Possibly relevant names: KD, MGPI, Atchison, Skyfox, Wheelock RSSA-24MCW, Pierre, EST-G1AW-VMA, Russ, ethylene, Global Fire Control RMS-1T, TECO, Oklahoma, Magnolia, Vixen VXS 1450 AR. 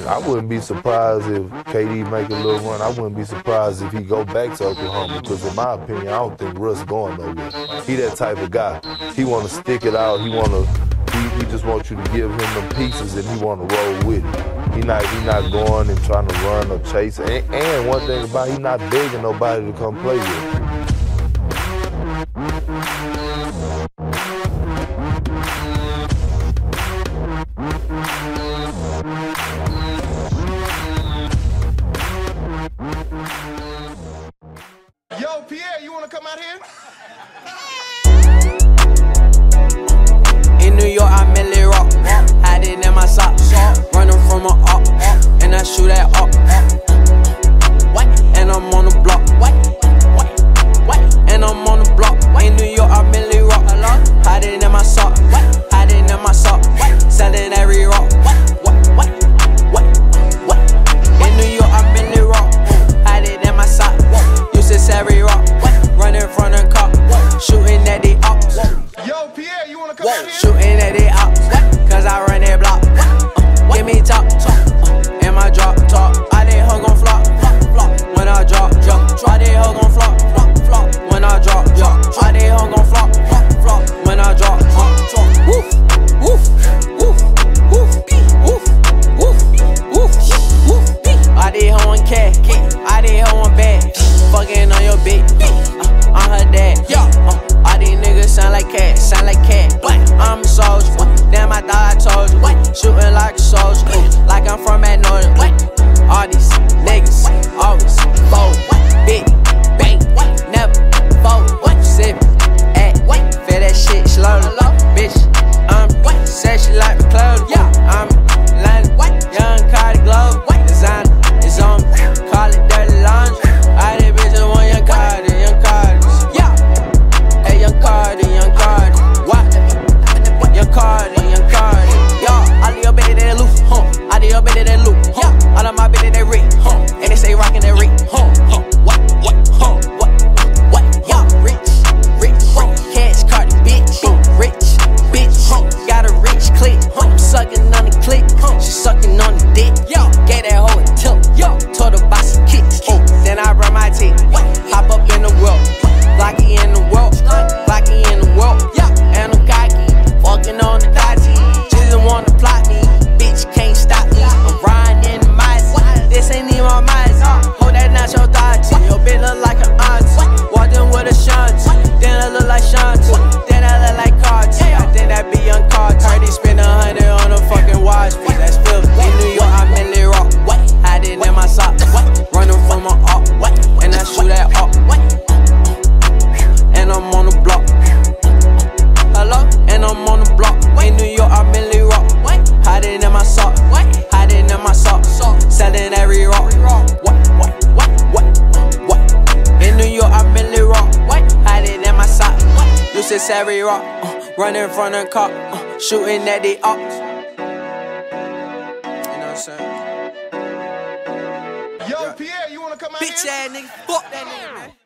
I wouldn't be surprised if KD make a little run. I wouldn't be surprised if he go back to Oklahoma because, in my opinion, I don't think Russ going nowhere. He that type of guy. He want to stick it out. He just wants you to give him them pieces and he want to roll with it. He not going and trying to run or chase. And one thing about it, he not begging nobody to come play with him. Yo, Pierre, you wanna come out here? In New York, I merely rock. Hiding in my socks. Run them from an up, and I shoot that up. And I'm on the block. And I'm on the block. In New York, I merely rock. Hiding in my socks. Hiding in my socks. Selling every rock. In New York, I merely rock. Hiding in my socks. Every rock, running from the cop, shooting at the ops. Yo, Pierre, you wanna come out here? Shooting at the ops, cause I run that block. Give me top, and my drop top. I did hug on flop, flop, when I drop, drop. Try they hug on flop, flop, flop, when I drop, drop. Try they hug on flop, flop, flop, when I drop, drop, drop. Woof, woof, woof, woof, woof, woof, woof, woof. I did hoe on cat, I did hoe on bag. Fucking on your bitch, I'm her dad. All these niggas sound like cats. I'm a soldier, damn I thought I told you. Shooting like a soldier, like I'm from Magnolia. All these niggas always bold, big, bang, never fold. Sip, act, feel that shit slowly. Bitch, I'm sexy like the club. I'm London, young Cardi Globe. Designer is on, call it dirty laundry. Every rock, running from the cop, shooting at the ops. You know what I'm saying? Yo, Pierre, you wanna come out here? Bitch ass nigga, fuck that nigga, man.